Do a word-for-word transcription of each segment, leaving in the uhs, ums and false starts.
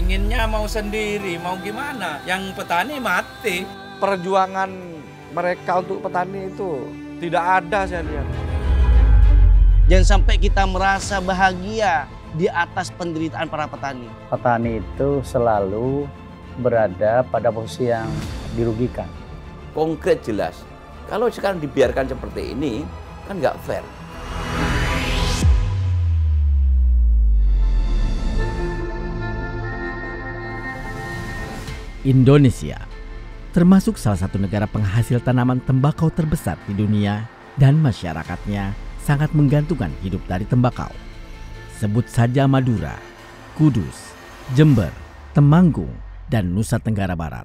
inginnya mau sendiri, mau gimana? Yang petani mati. Perjuangan mereka untuk petani itu tidak ada saya lihat. Jangan sampai kita merasa bahagia di atas penderitaan para petani. Petani itu selalu berada pada posisi yang dirugikan. Konkret jelas. Kalau sekarang dibiarkan seperti ini, kan nggak fair. Indonesia termasuk salah satu negara penghasil tanaman tembakau terbesar di dunia dan masyarakatnya sangat menggantungkan hidup dari tembakau. Sebut saja Madura, Kudus, Jember, Temanggung, dan Nusa Tenggara Barat.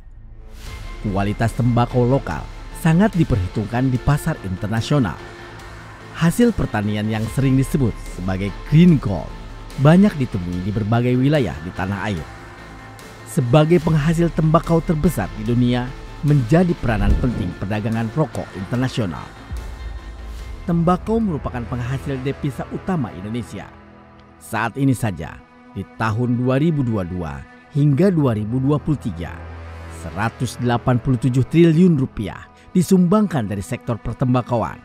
Kualitas tembakau lokal sangat diperhitungkan di pasar internasional. Hasil pertanian yang sering disebut sebagai green gold banyak ditemui di berbagai wilayah di tanah air. Sebagai penghasil tembakau terbesar di dunia, menjadi peranan penting perdagangan rokok internasional. Tembakau merupakan penghasil devisa utama Indonesia. Saat ini saja, di tahun dua ribu dua puluh dua hingga dua ribu dua puluh tiga, seratus delapan puluh tujuh triliun rupiah disumbangkan dari sektor pertembakauan.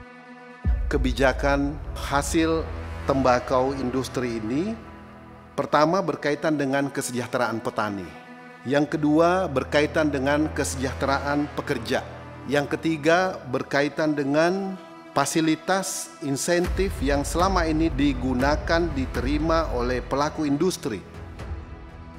Kebijakan hasil tembakau industri ini pertama berkaitan dengan kesejahteraan petani. Yang kedua berkaitan dengan kesejahteraan pekerja. Yang ketiga berkaitan dengan fasilitas insentif yang selama ini digunakan diterima oleh pelaku industri.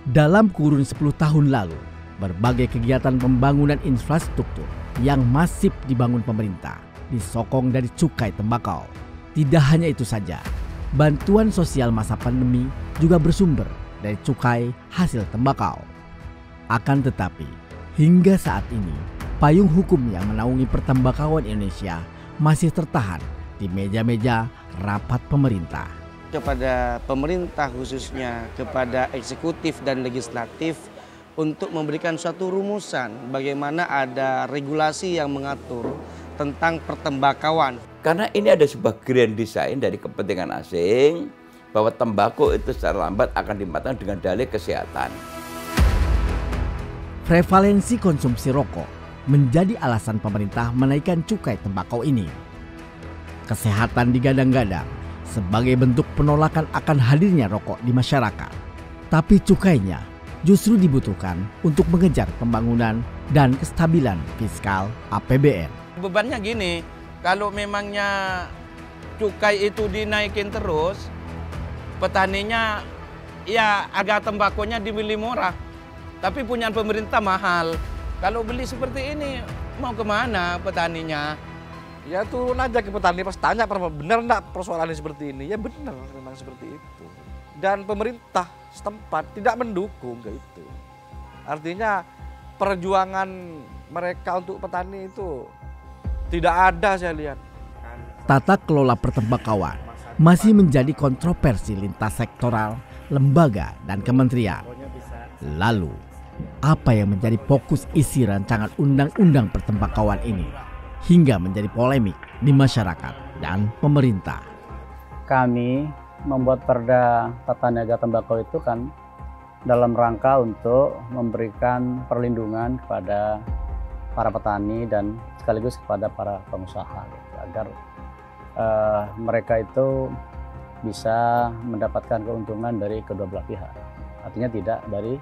Dalam kurun sepuluh tahun lalu, berbagai kegiatan pembangunan infrastruktur yang masif dibangun pemerintah disokong dari cukai tembakau. Tidak hanya itu saja, bantuan sosial masa pandemi juga bersumber dari cukai hasil tembakau. Akan tetapi, hingga saat ini, payung hukum yang menaungi pertembakauan Indonesia masih tertahan di meja-meja rapat pemerintah. Kepada pemerintah khususnya, kepada eksekutif dan legislatif untuk memberikan suatu rumusan bagaimana ada regulasi yang mengatur tentang pertembakauan. Karena ini ada sebuah grand design dari kepentingan asing bahwa tembakau itu secara lambat akan dimatangkan dengan dalih kesehatan. Prevalensi konsumsi rokok menjadi alasan pemerintah menaikkan cukai tembakau ini. Kesehatan digadang-gadang sebagai bentuk penolakan akan hadirnya rokok di masyarakat. Tapi cukainya justru dibutuhkan untuk mengejar pembangunan dan kestabilan fiskal A P B N. Bebannya gini, kalau memangnya cukai itu dinaikin terus, petaninya ya harga tembakonya dibeli murah. Tapi punya pemerintah mahal. Kalau beli seperti ini, mau kemana petaninya? Ya turun aja ke petani, pas tanya, benar nggak persoalannya seperti ini? Ya benar, memang seperti itu. Dan pemerintah setempat tidak mendukung gitu. Artinya perjuangan mereka untuk petani itu tidak ada saya lihat. Tata kelola pertembakauan masih menjadi kontroversi lintas sektoral, lembaga, dan kementerian. Lalu, apa yang menjadi fokus isi rancangan undang-undang pertembakauan ini hingga menjadi polemik di masyarakat dan pemerintah? Kami membuat Perda Tata Niaga Tembakau itu kan dalam rangka untuk memberikan perlindungan kepada para petani dan sekaligus kepada para pengusaha agar uh, mereka itu bisa mendapatkan keuntungan dari kedua belah pihak. Artinya tidak dari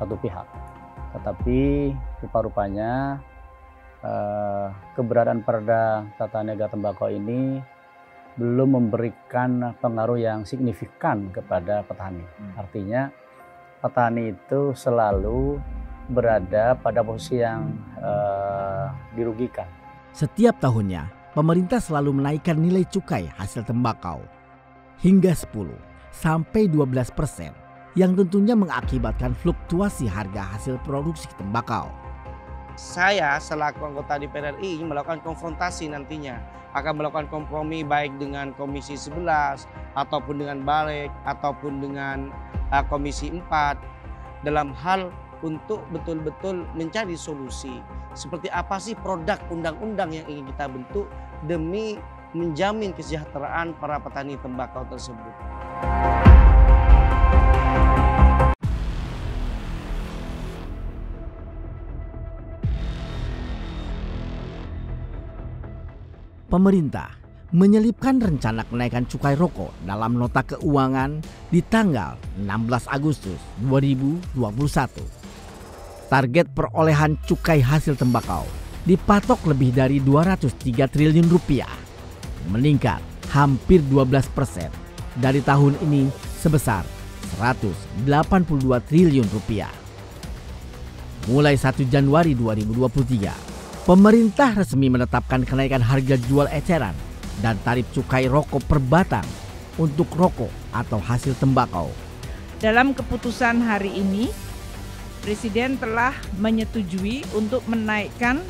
satu pihak, tetapi rupa-rupanya eh, keberadaan Perda Tata Niaga Tembakau ini belum memberikan pengaruh yang signifikan kepada petani. Artinya petani itu selalu berada pada posisi yang eh, dirugikan. Setiap tahunnya pemerintah selalu menaikkan nilai cukai hasil tembakau hingga sepuluh sampai dua belas persen. Yang tentunya mengakibatkan fluktuasi harga hasil produksi tembakau. Saya selaku anggota D P R R I melakukan konfrontasi nantinya, akan melakukan kompromi baik dengan Komisi sebelas, ataupun dengan Balek, ataupun dengan uh, Komisi empat, dalam hal untuk betul-betul mencari solusi. Seperti apa sih produk undang-undang yang ingin kita bentuk demi menjamin kesejahteraan para petani tembakau tersebut. pemerintah menyelipkan rencana kenaikan cukai rokok dalam nota keuangan di tanggal enam belas Agustus dua ribu dua puluh satu. Target perolehan cukai hasil tembakau dipatok lebih dari dua ratus tiga triliun rupiah, meningkat hampir dua belas persen dari tahun ini sebesar seratus delapan puluh dua triliun rupiah. Mulai satu Januari dua ribu dua puluh tiga, pemerintah resmi menetapkan kenaikan harga jual eceran dan tarif cukai rokok per batang untuk rokok atau hasil tembakau. Dalam keputusan hari ini, Presiden telah menyetujui untuk menaikkan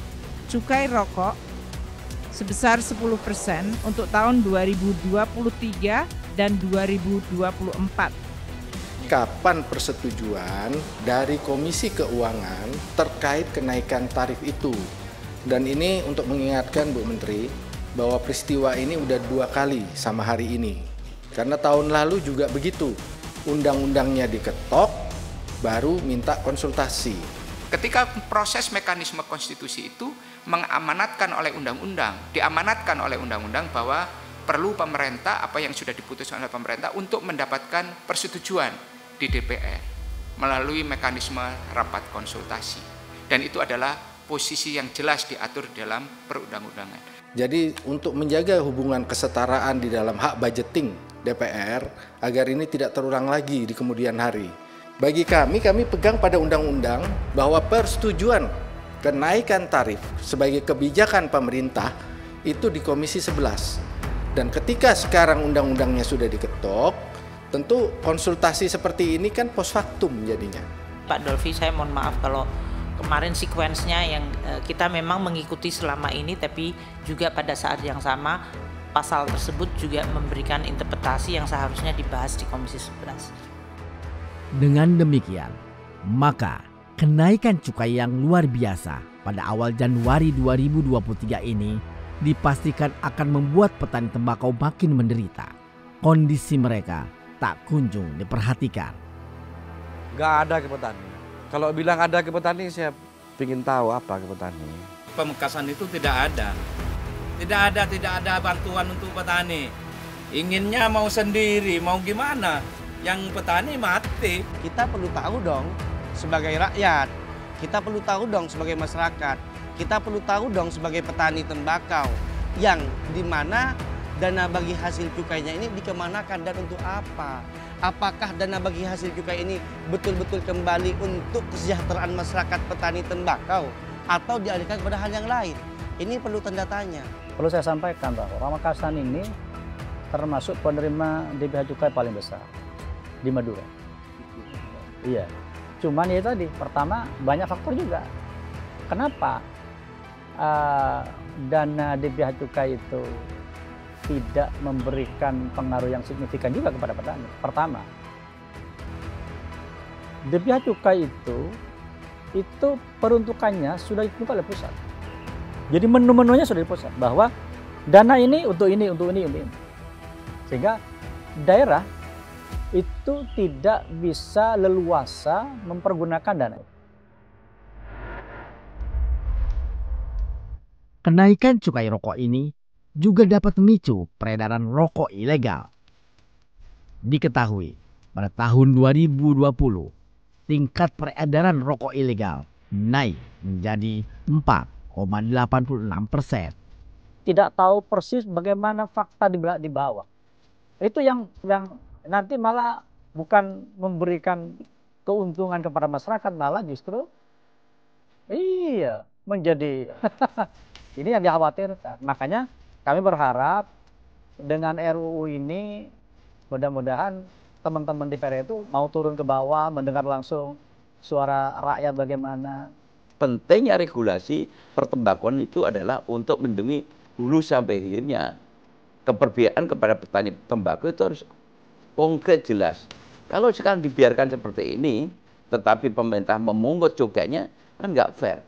cukai rokok sebesar sepuluh persen untuk tahun dua ribu dua puluh tiga dan dua ribu dua puluh empat. Kapan persetujuan dari Komisi Keuangan terkait kenaikan tarif itu? Dan ini untuk mengingatkan Bu Menteri, bahwa peristiwa ini udah dua kali sama hari ini. Karena tahun lalu juga begitu, undang-undangnya diketok, baru minta konsultasi. Ketika proses mekanisme konstitusi itu mengamanatkan oleh undang-undang, diamanatkan oleh undang-undang bahwa perlu pemerintah, apa yang sudah diputuskan oleh pemerintah untuk mendapatkan persetujuan di D P R melalui mekanisme rapat konsultasi. Dan itu adalah posisi yang jelas diatur dalam perundang-undangan. Jadi untuk menjaga hubungan kesetaraan di dalam hak budgeting D P R agar ini tidak terulang lagi di kemudian hari. Bagi kami, kami pegang pada undang-undang bahwa persetujuan kenaikan tarif sebagai kebijakan pemerintah itu di Komisi sebelas. Dan ketika sekarang undang-undangnya sudah diketok, tentu konsultasi seperti ini kan post factum jadinya. Pak Dolfi, saya mohon maaf kalau kemarin sekuensinya yang kita memang mengikuti selama ini, tapi juga pada saat yang sama pasal tersebut juga memberikan interpretasi yang seharusnya dibahas di Komisi sebelas. Dengan demikian, maka kenaikan cukai yang luar biasa pada awal Januari dua ribu dua puluh tiga ini dipastikan akan membuat petani tembakau makin menderita. Kondisi mereka tak kunjung diperhatikan. Nggak ada ke petani. Kalau bilang ada ke petani, saya ingin tahu apa ke petani. Pamekasan itu tidak ada. Tidak ada, tidak ada bantuan untuk petani. Inginnya mau sendiri, mau gimana. Yang petani mati. Kita perlu tahu dong sebagai rakyat. Kita perlu tahu dong sebagai masyarakat. Kita perlu tahu dong sebagai petani tembakau. Yang dimana dana bagi hasil cukainya ini dikemanakan dan untuk apa. Apakah dana bagi hasil cukai ini betul-betul kembali untuk kesejahteraan masyarakat petani tembakau atau dialihkan kepada hal yang lain? Ini perlu tanda tanya. Perlu saya sampaikan bahwa Pamekasan ini termasuk penerima D B H cukai paling besar di Madura. Iya. Cuman ya tadi, pertama banyak faktor juga. Kenapa uh, dana D B H cukai itu tidak memberikan pengaruh yang signifikan juga kepada petani? Pertama, D B H cukai itu itu peruntukannya sudah ditentukan oleh pusat. Jadi menu-menunya sudah di pusat bahwa dana ini untuk ini, untuk ini, untuk ini. Sehingga daerah itu tidak bisa leluasa mempergunakan dana. Kenaikan cukai rokok ini juga dapat memicu peredaran rokok ilegal. Diketahui pada tahun dua ribu dua puluh tingkat peredaran rokok ilegal naik menjadi empat koma delapan enam persen. Tidak tahu persis bagaimana fakta di bawah. Itu yang yang nanti malah bukan memberikan keuntungan kepada masyarakat, malah justru iya menjadi ini yang dikhawatirkan. Makanya kami berharap dengan R U U ini mudah-mudahan teman-teman di Perda itu mau turun ke bawah, mendengar langsung suara rakyat bagaimana. Pentingnya regulasi pertembakuan itu adalah untuk melindungi hulu sampai hilirnya. Keperbiaan kepada petani tembakau itu harus konkret jelas. Kalau sekarang dibiarkan seperti ini, tetapi pemerintah memungut cukainya, kan nggak fair.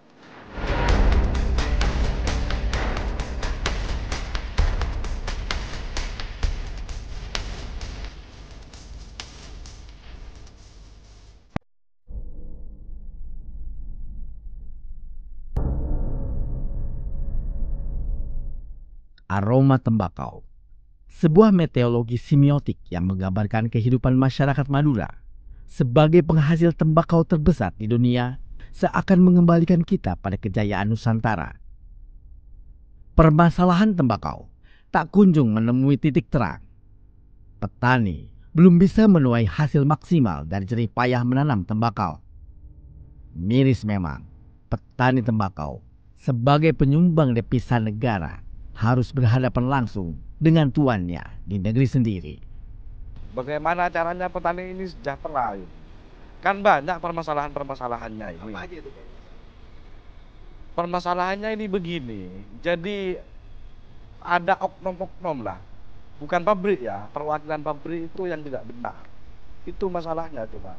aroma tembakau, sebuah meteorologi semiotik yang menggambarkan kehidupan masyarakat Madura sebagai penghasil tembakau terbesar di dunia seakan mengembalikan kita pada kejayaan Nusantara. Permasalahan tembakau tak kunjung menemui titik terang. Petani belum bisa menuai hasil maksimal dari jerih payah menanam tembakau. Miris memang, petani tembakau sebagai penyumbang devisa negara harus berhadapan langsung dengan tuannya di negeri sendiri. Bagaimana caranya petani ini sejahtera? Kan banyak permasalahan-permasalahannya ini. Apa aja itu? Permasalahannya ini begini, jadi ada oknum-oknum lah, bukan pabrik ya, perwakilan pabrik itu yang tidak benar. Itu masalahnya coba.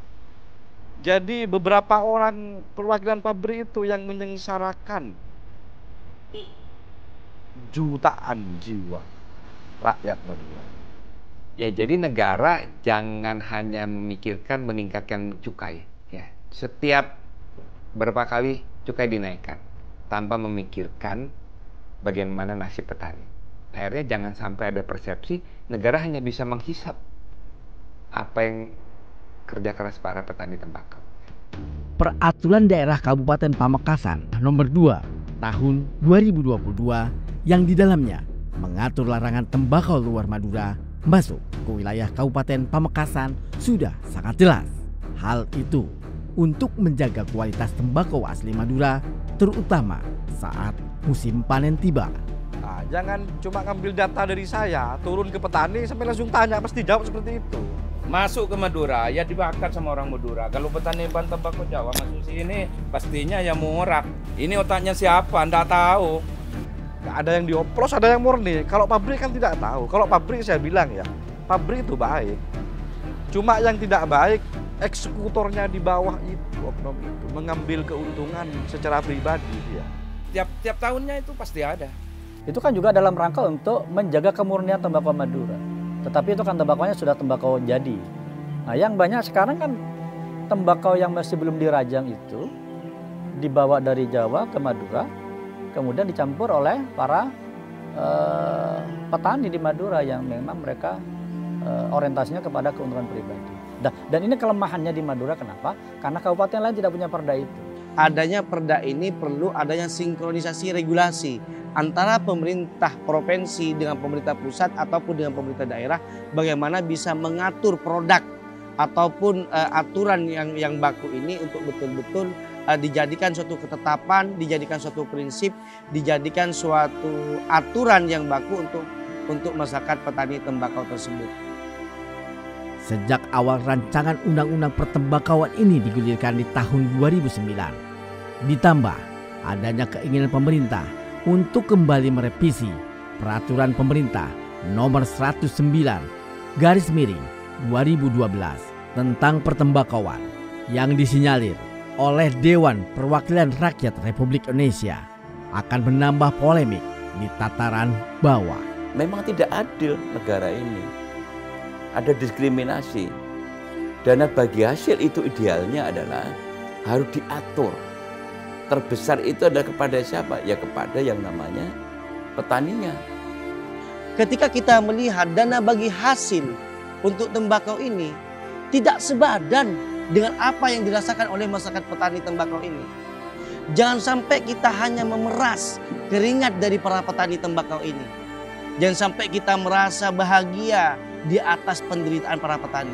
Jadi beberapa orang perwakilan pabrik itu yang menyengsarakan jutaan jiwa rakyat Madura. Ya, jadi negara jangan hanya memikirkan meningkatkan cukai ya. Setiap berapa kali cukai dinaikkan tanpa memikirkan bagaimana nasib petani. Akhirnya jangan sampai ada persepsi negara hanya bisa menghisap apa yang kerja keras para petani tembakau. Peraturan Daerah Kabupaten Pamekasan Nomor dua tahun dua ribu dua puluh dua yang di dalamnya mengatur larangan tembakau luar Madura masuk ke wilayah Kabupaten Pamekasan sudah sangat jelas. Hal itu untuk menjaga kualitas tembakau asli Madura, terutama saat musim panen tiba. Nah, jangan cuma ngambil data dari saya, turun ke petani sampai langsung tanya, pasti jawab seperti itu. Masuk ke Madura ya dibakar sama orang Madura. Kalau petani ban tembakau Jawa masuk sini pastinya ya murah. Ini otaknya siapa? Anda tahu. Ada yang dioplos, ada yang murni. Kalau pabrik kan tidak tahu. Kalau pabrik saya bilang ya, pabrik itu baik. Cuma yang tidak baik, eksekutornya di bawah itu, oknum itu mengambil keuntungan secara pribadi ya. Tiap tiap tahunnya itu pasti ada. Itu kan juga dalam rangka untuk menjaga kemurnian tembakau Madura. Tetapi itu kan tembakaunya sudah tembakau jadi. Nah, yang banyak sekarang kan tembakau yang masih belum dirajang itu dibawa dari Jawa ke Madura, kemudian dicampur oleh para eh, petani di Madura yang memang mereka eh, orientasinya kepada keuntungan pribadi. Dan, dan ini kelemahannya di Madura kenapa? Karena kabupaten lain tidak punya perda itu. Adanya perda ini perlu adanya sinkronisasi regulasi antara pemerintah provinsi dengan pemerintah pusat ataupun dengan pemerintah daerah, bagaimana bisa mengatur produk ataupun eh, aturan yang yang baku ini untuk betul-betul dijadikan suatu ketetapan, dijadikan suatu prinsip, dijadikan suatu aturan yang baku untuk untuk masyarakat petani tembakau tersebut. Sejak awal rancangan undang-undang pertembakauan ini digulirkan di tahun dua ribu sembilan, ditambah adanya keinginan pemerintah untuk kembali merevisi Peraturan Pemerintah Nomor seratus sembilan garis miring dua ribu dua belas tentang pertembakauan yang disinyalir oleh Dewan Perwakilan Rakyat Republik Indonesia akan menambah polemik di tataran bawah. Memang tidak adil negara ini. Ada diskriminasi. Dana bagi hasil itu idealnya adalah harus diatur. Terbesar itu adalah kepada siapa? Ya kepada yang namanya petaninya. Ketika kita melihat dana bagi hasil untuk tembakau ini tidak sebadan dengan apa yang dirasakan oleh masyarakat petani tembakau ini. Jangan sampai kita hanya memeras keringat dari para petani tembakau ini. Jangan sampai kita merasa bahagia di atas penderitaan para petani.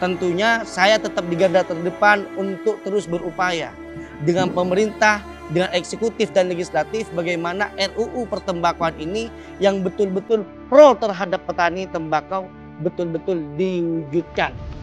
Tentunya saya tetap di garda terdepan untuk terus berupaya dengan pemerintah, dengan eksekutif dan legislatif, bagaimana R U U pertembakauan ini yang betul-betul pro terhadap petani tembakau betul-betul diwujudkan.